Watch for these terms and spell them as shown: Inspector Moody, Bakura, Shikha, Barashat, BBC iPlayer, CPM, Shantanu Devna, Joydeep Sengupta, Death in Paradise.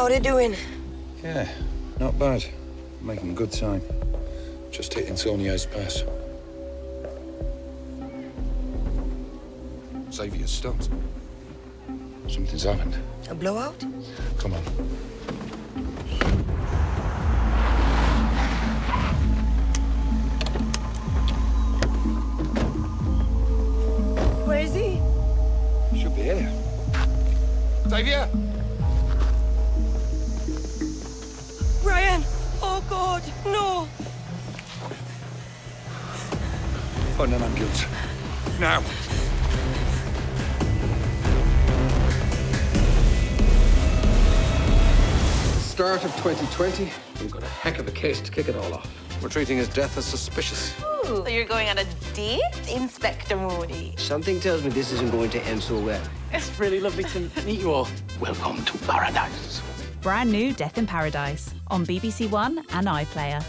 How'd it doing? Yeah, not bad. Making good time. Just hitting Sonio's pass. Xavier's stopped. Something's happened. A blowout? Come on. Where is he? Should be here. Xavier! Brian! Oh, God, no! Find an ambulance. Now! Start of 2020, we've got a heck of a case to kick it all off. We're treating his death as suspicious. Ooh, so you're going on a date, Inspector Moody? Something tells me this isn't going to end so well. It's really lovely to meet you all. Welcome to paradise. Brand new Death in Paradise on BBC One and iPlayer.